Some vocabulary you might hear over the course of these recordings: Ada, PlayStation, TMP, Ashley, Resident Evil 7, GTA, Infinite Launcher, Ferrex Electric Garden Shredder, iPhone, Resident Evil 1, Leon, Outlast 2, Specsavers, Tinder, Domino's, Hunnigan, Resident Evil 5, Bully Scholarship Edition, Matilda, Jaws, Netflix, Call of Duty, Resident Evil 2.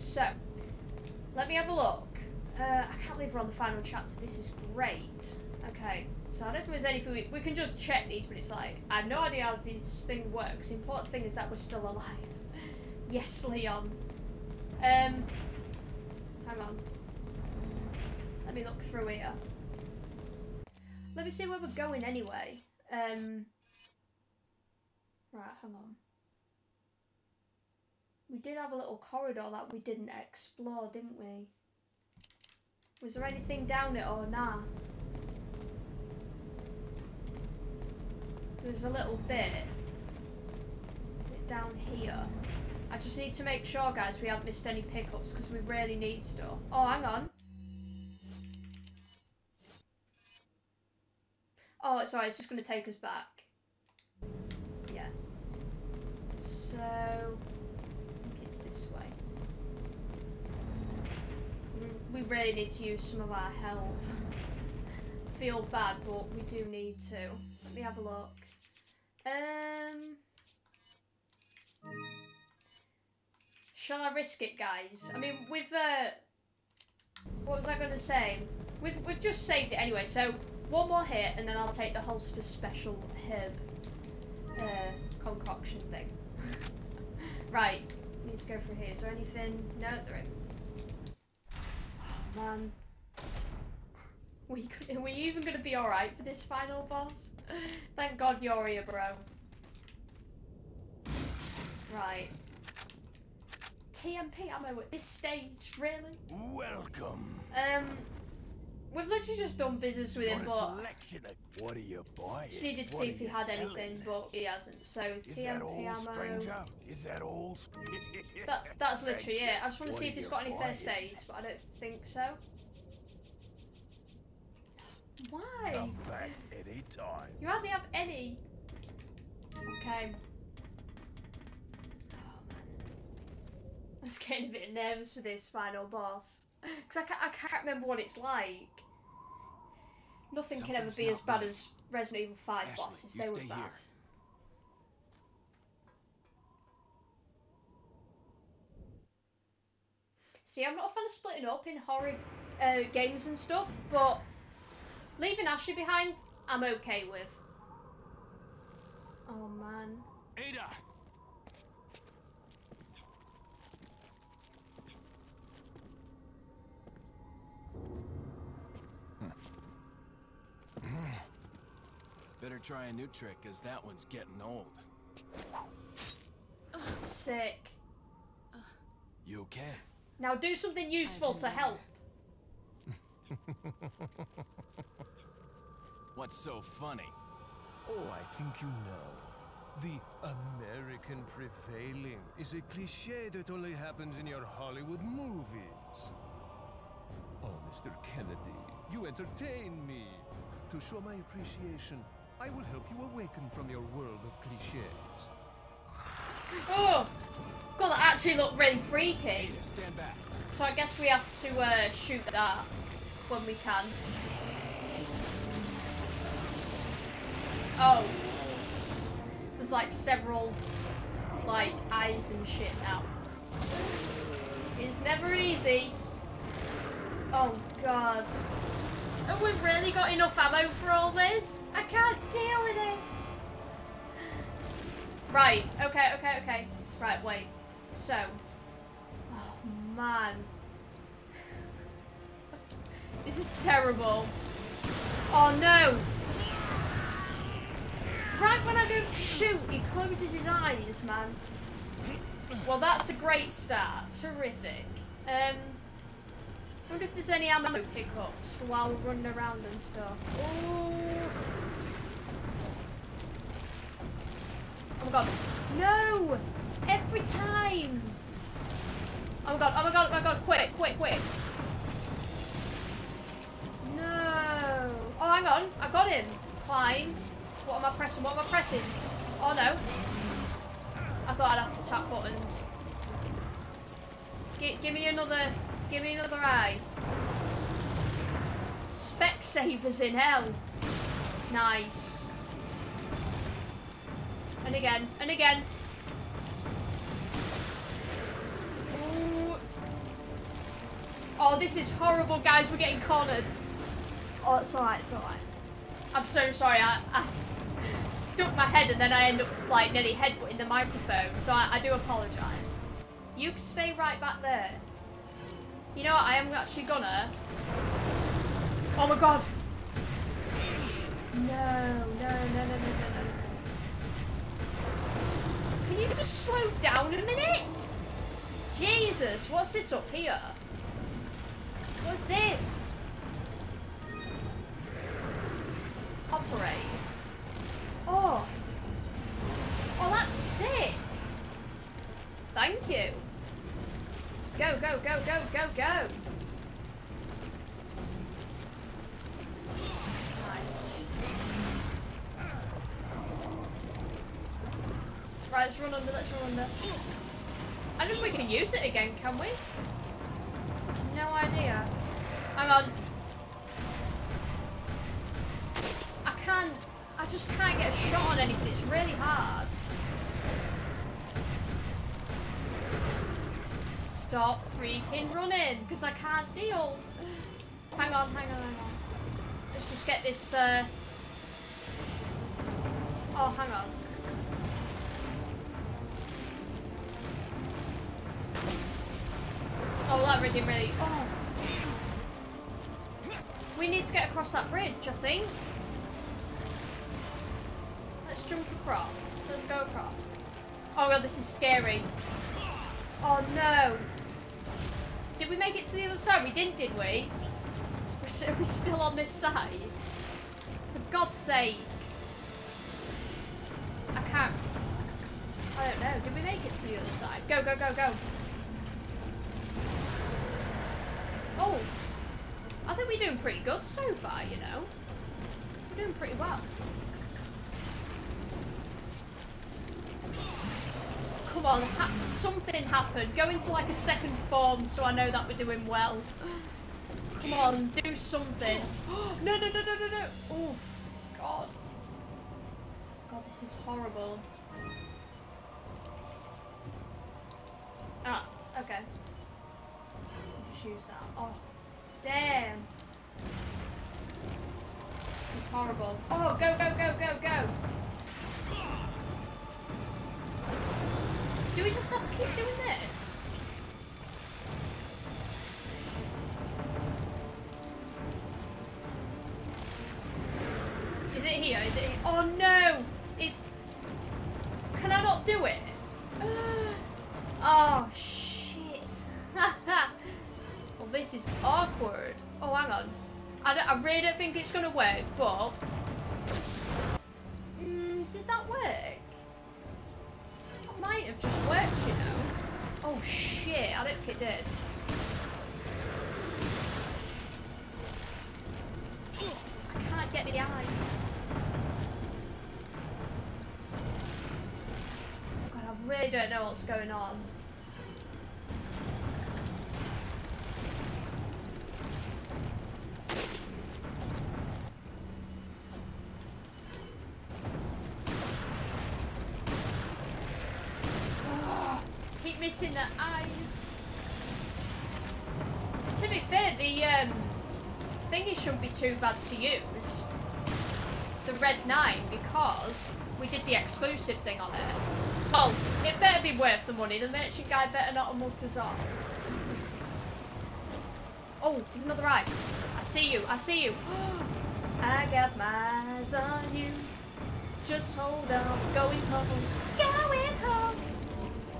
So, let me have a look. I can't believe we're on the final chapter. This is great. Okay, so I don't think there's anything we can just check these, but it's like, I have no idea how this thing works. The important thing is that we're still alive. Yes, Leon. Hang on. Let me look through here. Let me see where we're going anyway. Right, hang on. We did have a little corridor that we didn't explore, didn't we? Was there anything down it or nah? There's a little bit down here. I just need to make sure, guys, we haven't missed any pickups because we really need stuff. Oh, hang on. Oh, it's alright. It's just going to take us back. Yeah. So, I think it's this way. We really need to use some of our health. Feel bad, but we do need to. Let me have a look. Shall I risk it, guys? I mean, we've what was I gonna say? We've just saved it anyway. So one more hit, and then I'll take the holster special herb concoction thing. Right. We need to go through here. Is there anything? No, there isn't. Man, are we even gonna be all right for this final boss? Thank God you're here, bro. Right. TMP ammo at this stage, really? Welcome. We've literally just done business with him, but what are you buying? Just needed to see if he had anything, but he hasn't. So TMP ammo. Is that all? That's literally it. I just want to see if he's got any first aids, but I don't think so. Why? Come back anytime. You hardly have any. Okay. I'm just getting a bit nervous for this final boss. Because I can't remember what it's like. Nothing can ever be as bad as Resident Evil 5 Ashley, bosses. They were bad. Here. See, I'm not a fan of splitting up in horror games and stuff, but leaving Ashley behind, I'm okay with. Oh, man. Ada! Better try a new trick, because that one's getting old. Oh, sick. You okay? Now do something useful to help. What's so funny? Oh, I think you know. The American prevailing is a cliche that only happens in your Hollywood movies. Oh, Mr. Kennedy, you entertain me. To show my appreciation, I will help you awaken from your world of cliches. Oh! God, that actually looked really freaky. Stand back. So I guess we have to shoot that when we can. Oh. There's like several, like, eyes and shit now. It's never easy. Oh, God. And we've really got enough ammo for all this? I can't deal with this! Right, okay. Right, wait. So. Oh, man. This is terrible. Oh, no! Right when I go to shoot, he closes his eyes, man. Well, that's a great start. Terrific. I wonder if there's any ammo pickups for while we're running around and stuff. Oh my god. No! Every time! Oh my god, oh my god, oh my god, quick! No! Oh, hang on, I got him! Climb. What am I pressing? Oh no. I thought I'd have to tap buttons. Give me another eye. Specsavers in hell. Nice. And again. Ooh. Oh, this is horrible, guys. We're getting cornered. Oh, it's alright, it's alright. I'm so sorry. I ducked my head and then I end up, like, nearly headbutting the microphone. So I do apologise. You can stay right back there. You know what? I am actually gonna... Oh, my God. No. Can you just slow down a minute? Jesus, what's this up here? What's this? Operate. Oh. Oh, that's sick. Thank you. Go. Nice. Right, let's run under. I don't think we can use it again, can we? No idea. Hang on. I just can't get a shot on anything, it's really hard. Stop freaking running, because I can't deal. Hang on. Let's just get this, Oh, hang on. Oh, that really. Oh. We need to get across that bridge, I think. Let's jump across. Let's go across. Oh God, this is scary. Oh no. Did we make it to the other side? We didn't, did we? Are we still on this side? For God's sake. I can't. I don't know. Did we make it to the other side? Go. Oh, I think we're doing pretty good so far, you know. We're doing pretty well. Come on, something happened. Go into like a second form so I know that we're doing well. Come on, do something. No. Oh, God. God, this is horrible. Ah, okay. Use that. Oh, damn. It's horrible. Oh, go. Do we just have to keep doing this? Is it here? Is it here? Oh, no. It's... Can I not do it? Oh, shit. Haha. This is awkward. Oh, hang on. I really don't think it's gonna work, but... did that work? That might have just worked, you know. Oh, shit. I don't think it did. I can't get the eyes. God, I really don't know what's going on. Missing the eyes. To be fair, the thingy shouldn't be too bad to use. The Red 9, because we did the exclusive thing on it. Oh, it better be worth the money. The merchant guy better not have mugged us off. Oh, there's another eye. I see you. I got my eyes on you. Just hold on, going home.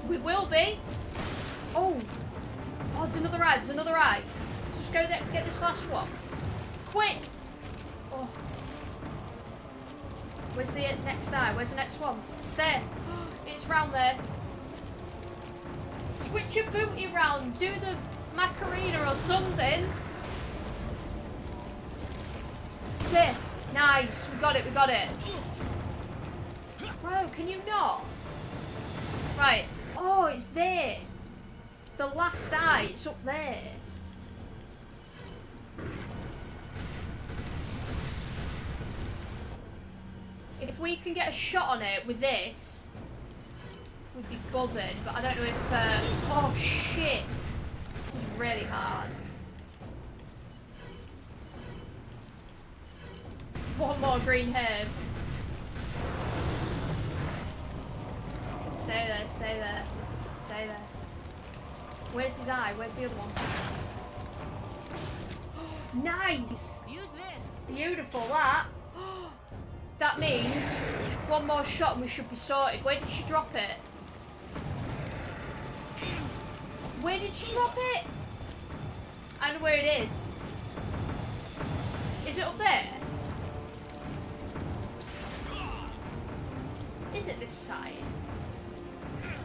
We will be. Oh, there's another eye. Let's just go there, get this last one. Quick. Oh. Where's the next eye? Where's the next one? It's there. It's round there. Switch your booty round. Do the Macarena or something. It's there. Nice. We got it. Bro, can you not? Right. Oh, it's there. The last eye, it's up there. If we can get a shot on it with this, we'd be buzzing, but I don't know if... oh, shit. This is really hard. got green hair. Stay there, stay there, stay there. Where's his eye? Where's the other one? Nice! Use this! Beautiful, that! That means one more shot and we should be sorted. Where did she drop it? Where did she drop it? I don't know where it is. Is it up there? Is it this side?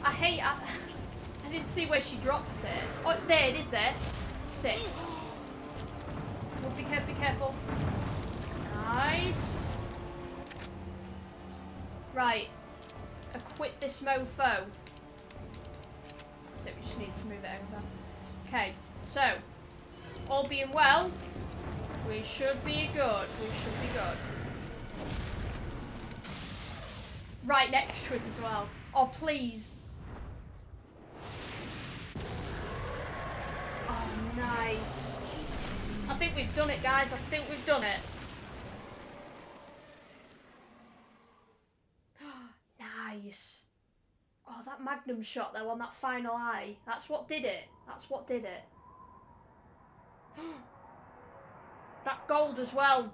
I hate... I didn't see where she dropped it. Oh, it's there. It is there. Sick. Well, be careful. Nice. Right. Equip this mofo. So we just need to move it over. Okay. So, all being well, we should be good. We should be good. Right next to us as well. Oh, please. Oh, nice. I think we've done it, guys. I think we've done it. Nice. Oh, that magnum shot, though, on that final eye. That's what did it. That's what did it. That gold as well.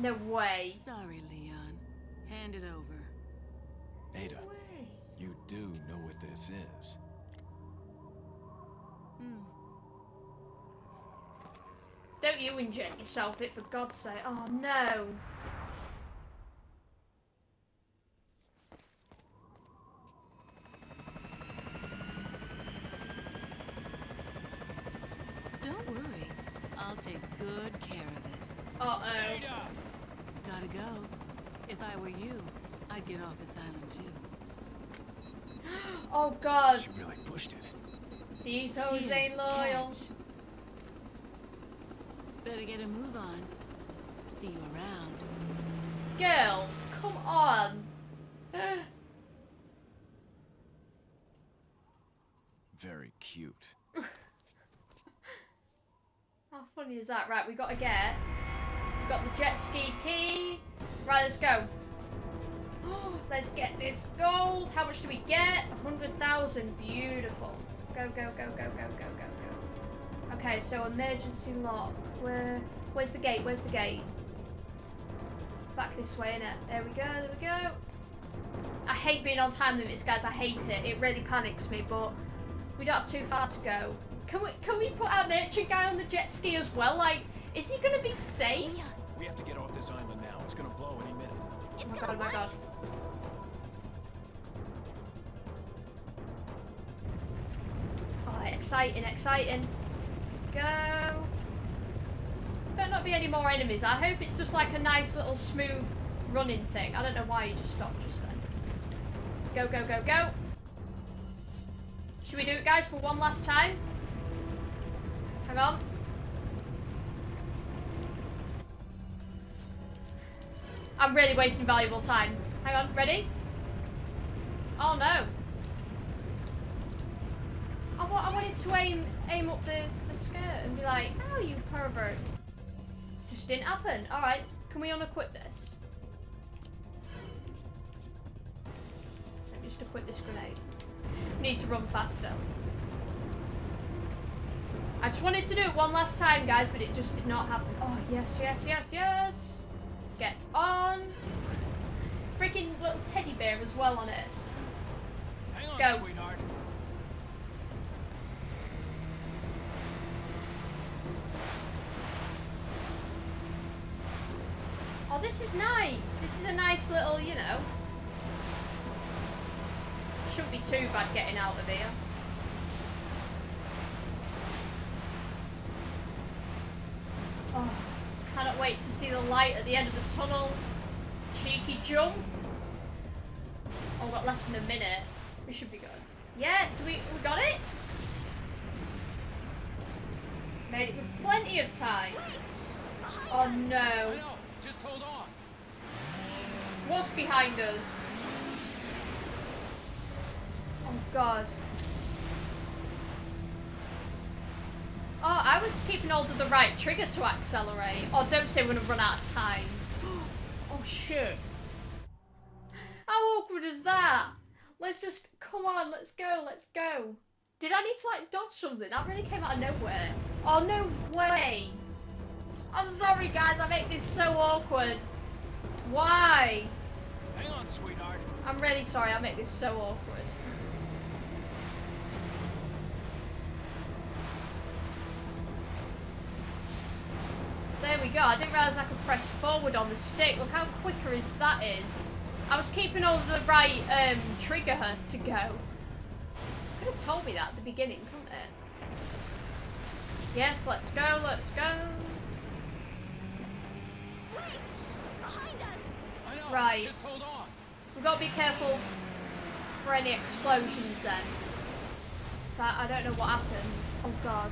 No way. Sorry, Leon. Hand it over. Ada, no way. You do know what this is. Don't you inject yourself it, for God's sake. Oh, no. Don't worry. I'll take good care of it. Uh-oh. Gotta go. If I were you, I'd get off this island, too. Oh, God. She really pushed it. These hoes ain't loyal. Catch. Better get a move on. See you around. Girl, come on. Very cute. How funny is that? Right, we gotta get... We got the jet ski key. Right, let's go. Let's get this gold. How much do we get? 100,000. Beautiful. Go, go, go, go, go, go, go. Okay, so emergency lock. Where's the gate? Where's the gate? Back this way, innit? There we go, there we go. I hate being on time limits, guys. I hate it. It really panics me, but we don't have too far to go. Can we put our merchant guy on the jet ski as well? Like, is he gonna be safe? We have to get off this island now. It's gonna blow any minute. It's gonna blow. Oh my God, oh my God. Oh, exciting, exciting. Let's go. Better not be any more enemies. I hope it's just like a nice little smooth running thing. I don't know why you just stopped just then. Go, go, go, go. Should we do it, guys, for one last time? Hang on. I'm really wasting valuable time. Hang on, ready? Oh no. I wanted to aim up the skirt and be like, oh, you pervert. Just didn't happen. Alright, can we unequip this? Let me just equip this grenade. Need to run faster. I just wanted to do it one last time, guys, but it just did not happen. Oh, yes, yes, yes, yes. Get on. Freaking little teddy bear as well on it. Let's go. Oh, this is nice. This is a nice little, you know. Shouldn't be too bad getting out of here. Oh, cannot wait to see the light at the end of the tunnel. Cheeky jump. Oh, we've got less than a minute. We should be good. Yes, we got it. Made it with plenty of time. Oh no. Just hold on. What's behind us? Oh God. Oh, I was was keeping hold of the right trigger to accelerate. Oh, don't say we're gonna run out of time. Oh, shit. How awkward is that? Let's just, come on, let's go, let's go. Did I need to, like, dodge something? That really came out of nowhere. Oh, no way. I'm sorry, guys, I make this so awkward. Why? Hang on, sweetheart. I'm really sorry, I make this so awkward. There we go, I didn't realise I could press forward on the stick. Look how quicker is that is. I was keeping all the right trigger to go. You could have told me that at the beginning, couldn't it? Yes, let's go, let's go. Behind us. I know, right. Just hold on. We've got to be careful for any explosions then. So I don't know what happened. Oh god.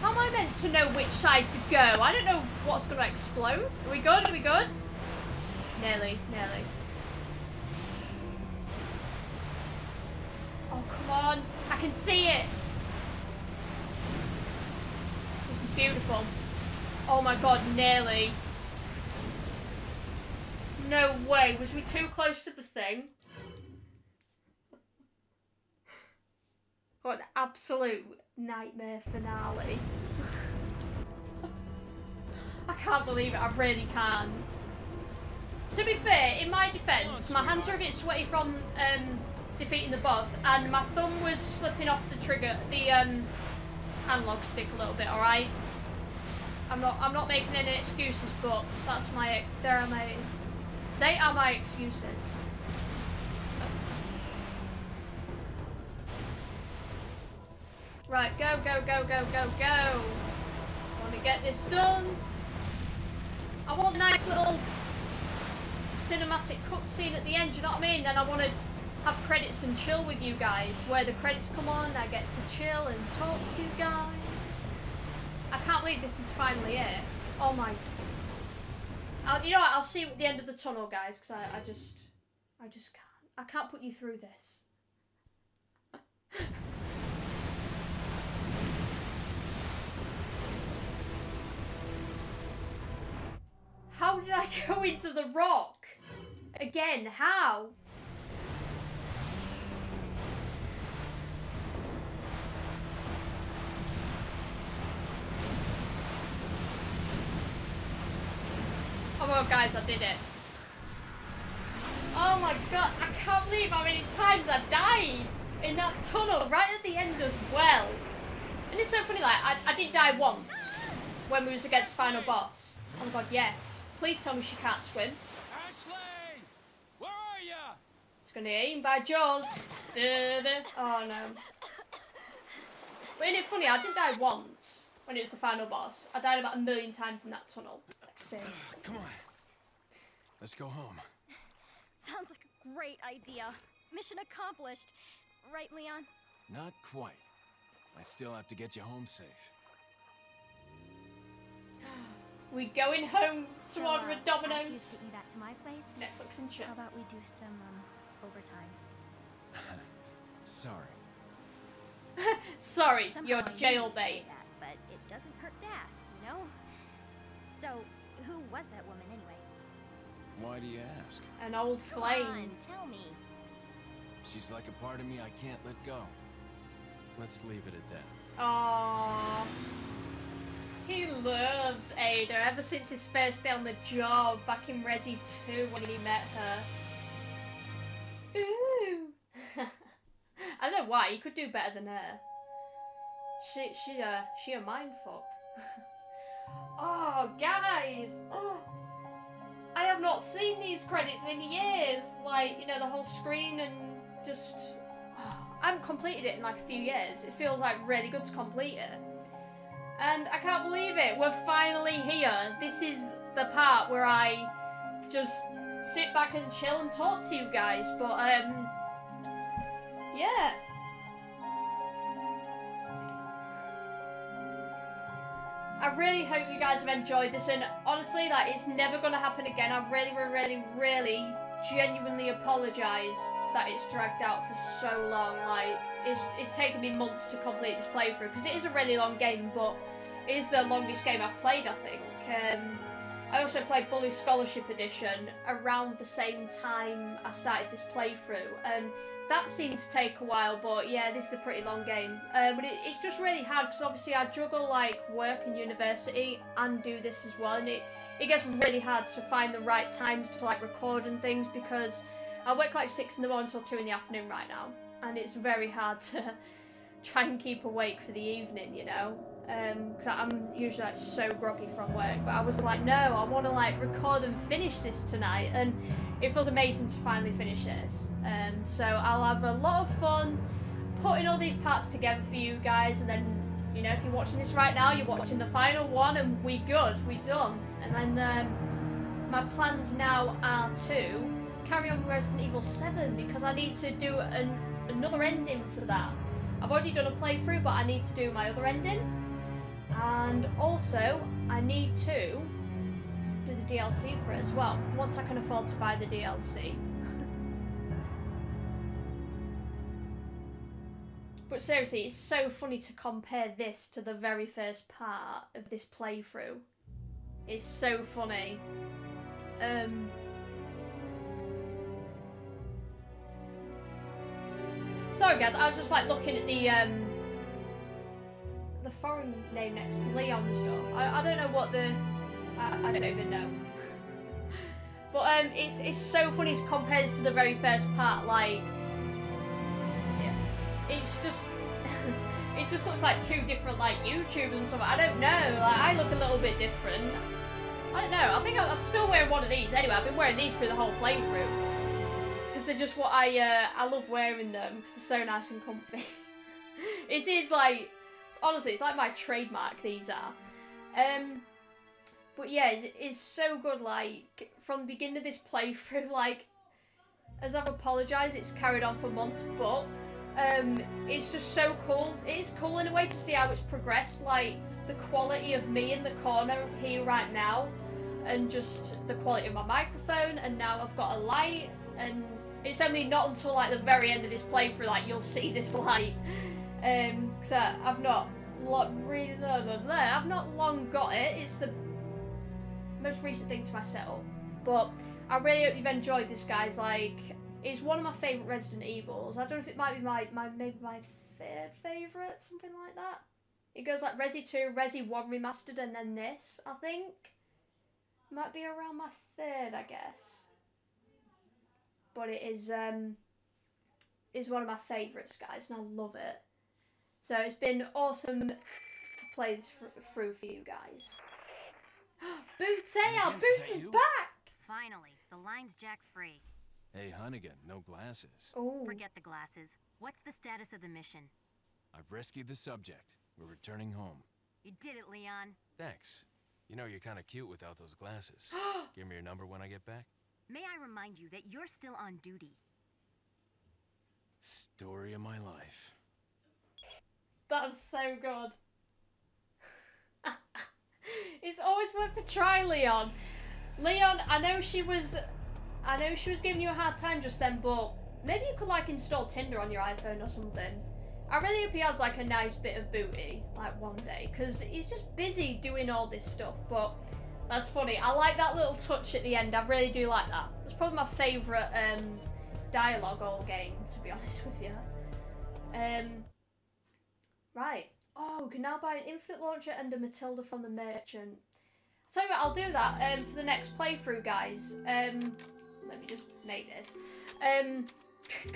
How am I meant to know which side to go? I don't know what's going to explode. Are we good? Are we good? Nearly, nearly. Oh, come on. I can see it. This is beautiful. Oh my god, nearly. No way. Was we too close to the thing? Got an absolute nightmare finale. I can't believe it, I really can. To be fair, in my defence, my hands are a bit sweaty from defeating the boss, and my thumb was slipping off the trigger, the analog stick a little bit. All right, I'm not making any excuses, but that's my, they are my excuses. Right, go, go, go, go, go, go. I want to get this done. I want a nice little cinematic cutscene at the end, do you know what I mean? Then I want to have credits and chill with you guys. Where the credits come on, I get to chill and talk to you guys. I can't believe this is finally it. Oh my... you know what, I'll see you at the end of the tunnel, guys, because I just can't. I can't put you through this. How did I go into the rock? Again, how? Oh well guys, I did it. Oh my god, I can't believe how many times I died in that tunnel right at the end as well. And it's so funny, like, I did die once when we was against final boss. Oh my god, yes. Please tell me she can't swim. Ashley! Where are ya? It's gonna get eaten by Jaws. Oh no. But isn't it funny, I didn't die once when it was the final boss. I died about 1,000,000 times in that tunnel. Like, seriously. Come on. Let's go home. Sounds like a great idea. Mission accomplished. Right, Leon? Not quite. I still have to get you home safe. We're going home to order a Domino's. You back to my place? Netflix and chill. How about we do some overtime? Sorry. Sorry, you're jailbait. But it doesn't hurt to ask, you know? So, who was that woman anyway? Why do you ask? An old flame. Come on, tell me. She's like a part of me I can't let go. Let's leave it at that. Aww. He loves Ada ever since his first day on the job back in Resi 2 when he met her. Ooh. I don't know why, he could do better than her. She a mindfuck. Oh, guys! Oh. I have not seen these credits in years. Like, you know, the whole screen and just... Oh, I haven't completed it in like a few years. It feels like really good to complete it. And I can't believe it, we're finally here. This is the part where I just sit back and chill and talk to you guys, but yeah. I really hope you guys have enjoyed this, and honestly, like, it's never gonna happen again. I really, genuinely apologise that it's dragged out for so long. Like, it's taken me months to complete this playthrough, because it is a really long game, but it is the longest game I've played, I think. I also played Bully Scholarship Edition around the same time I started this playthrough, and that seemed to take a while, but yeah, this is a pretty long game. But it's just really hard, because obviously I juggle, like, work and university and do this as well, and it gets really hard to find the right times to, like, record and things, because I work, like, 6 in the morning till 2 in the afternoon right now, and it's very hard to try and keep awake for the evening, you know? Because I'm usually, like, so groggy from work, but I was like, no, I want to, like, record and finish this tonight, and it feels amazing to finally finish this. So I'll have a lot of fun putting all these parts together for you guys, and then, you know, if you're watching this right now, you're watching the final one, and we good, we done. And then my plans now are to carry on with Resident Evil 7, because I need to do another ending for that. I've already done a playthrough, but I need to do my other ending. And also, I need to do the DLC for it as well, once I can afford to buy the DLC. But seriously, it's so funny to compare this to the very first part of this playthrough. It's so funny. Sorry guys, I was just, like, looking at the foreign name next to Leon and stuff. I don't know what the... I don't even know. But it's so funny as compared to the very first part, like... Yeah, it's just... it just looks like two different, like, YouTubers and stuff. I don't know, like, I look a little bit different. I don't know, I think I'm still wearing one of these anyway. I've been wearing these through the whole playthrough. Because they're just what I love wearing them, because they're so nice and comfy. It is, like... Honestly, it's like my trademark, these are. But yeah, it's so good, like, from the beginning of this playthrough, like, as I've apologised, it's carried on for months, but it's just so cool. It is cool in a way to see how it's progressed, like, the quality of me in the corner here right now, and just the quality of my microphone, and now I've got a light, and it's only not until, like, the very end of this playthrough, like, you'll see this light. Because I've not really I've not long got it. It's the most recent thing to my setup, but I really hope you've enjoyed this, guys. Like, it's one of my favourite Resident Evils. I don't know if it might be maybe my third favourite, something like that. It goes like Resi 2, Resi 1 Remastered, and then this. I think might be around my third, I guess. But it is one of my favourites, guys, and I love it. So it's been awesome to play this through for you guys. Boots, Boots is back! Finally, the line's jack free. Hey, Hunnigan, no glasses. Oh. Forget the glasses. What's the status of the mission? I've rescued the subject. We're returning home. You did it, Leon. Thanks. You know, you're kind of cute without those glasses. Give me your number when I get back. May I remind you that you're still on duty? Story of my life. That's so good. It's always worth a try, Leon. Leon, I know she was giving you a hard time just then, but maybe you could, like, install Tinder on your iPhone or something. I really hope he has, like, a nice bit of booty, like, one day, because he's just busy doing all this stuff. But that's funny. I like that little touch at the end. I really do like that. It's probably my favourite dialogue all game, to be honest with you. Right. Oh, we can now buy an Infinite Launcher and a Matilda from the merchant. I'll tell you what, I'll do that for the next playthrough, guys. Let me just make this.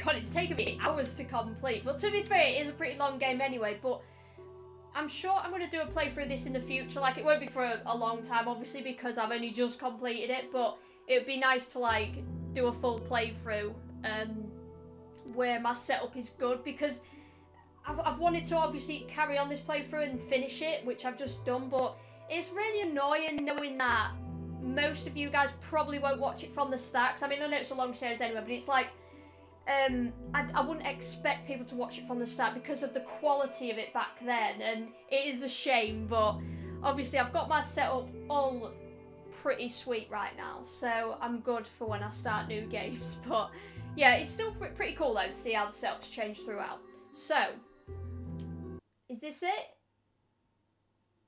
God, it's taken me hours to complete. Well, to be fair, it is a pretty long game anyway, but I'm sure I'm going to do a playthrough of this in the future. Like, it won't be for a long time, obviously, because I've only just completed it, but it would be nice to, like, do a full playthrough where my setup is good, because... I've wanted to obviously carry on this playthrough and finish it, which I've just done, but it's really annoying knowing that most of you guys probably won't watch it from the start. I mean, I know it's a long series anyway, but it's like, I wouldn't expect people to watch it from the start because of the quality of it back then, and it is a shame, but obviously I've got my setup all pretty sweet right now, so I'm good for when I start new games, but yeah, it's still pretty cool though to see how the setups change throughout. So, is this it?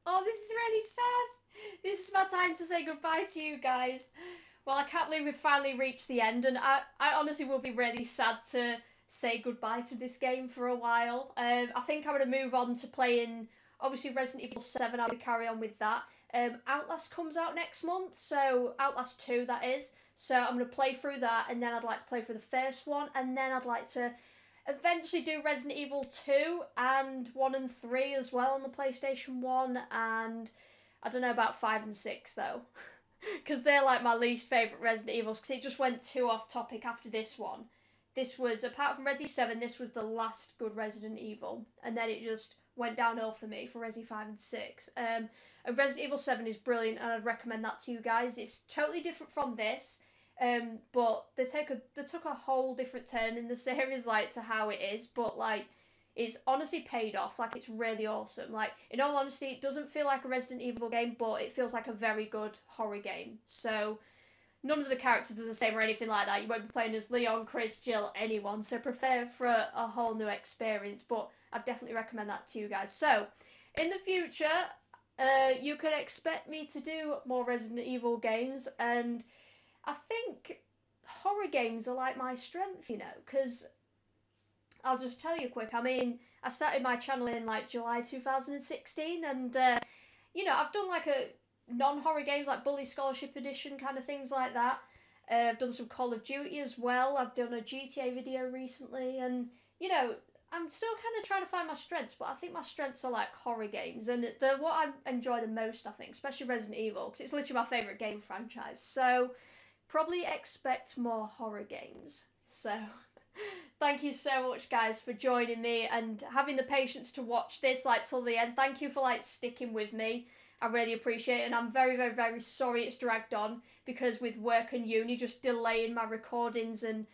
Oh, this is really sad. This is my time to say goodbye to you guys. Well, I can't believe we've finally reached the end, and I honestly will be really sad to say goodbye to this game for a while. I think I'm going to move on to playing, obviously, Resident Evil 7. I'll carry on with that. Outlast comes out next month, so Outlast 2, that is. So I'm going to play through that, and then I'd like to play through the first one, and then I'd like to eventually do Resident Evil 2 and 1 and 3 as well on the PlayStation 1, and I don't know about 5 and 6 though, because they're like my least favourite Resident Evils, because it just went too off topic after this one. This was, apart from Resi 7, this was the last good Resident Evil, and then it just went downhill for me for Resi 5 and 6. And Resident Evil 7 is brilliant, and I'd recommend that to you guys. It's totally different from this. But they took a whole different turn in the series, like, to how it is, but, like, it's honestly paid off. Like, it's really awesome. Like, in all honesty, it doesn't feel like a Resident Evil game, but it feels like a very good horror game. So, none of the characters are the same or anything like that. You won't be playing as Leon, Chris, Jill, anyone, so prepare for a whole new experience, but I'd definitely recommend that to you guys. So, in the future, you can expect me to do more Resident Evil games, and I think horror games are like my strength, you know, because I'll just tell you quick. I mean, I started my channel in like July 2016, and you know, I've done like a non-horror games like Bully Scholarship Edition kind of things like that. I've done some Call of Duty as well. I've done a GTA video recently, and you know, I'm still kind of trying to find my strengths, but I think my strengths are like horror games, and they're what I enjoy the most, I think, especially Resident Evil, because it's literally my favourite game franchise. So, probably expect more horror games. So thank you so much guys for joining me and having the patience to watch this like till the end. Thank you for like sticking with me. I really appreciate it, and I'm very, very, very sorry it's dragged on, because with work and uni just delaying my recordings and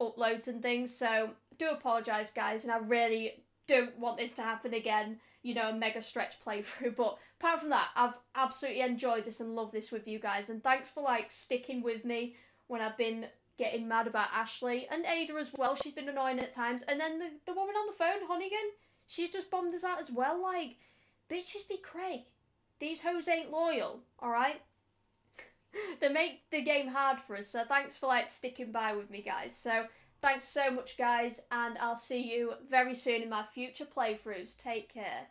uploads and things. So do apologise guys, and I really don't want this to happen again, you know, a mega stretch playthrough. But apart from that, I've absolutely enjoyed this and loved this with you guys, and thanks for like sticking with me when I've been getting mad about Ashley and Ada as well. She's been annoying at times, and then the woman on the phone, Hunnigan, she's just bombed us out as well. Like, bitches be cray. These hoes ain't loyal, alright? They make the game hard for us, so thanks for like sticking by with me guys. So thanks so much guys, and I'll see you very soon in my future playthroughs. Take care.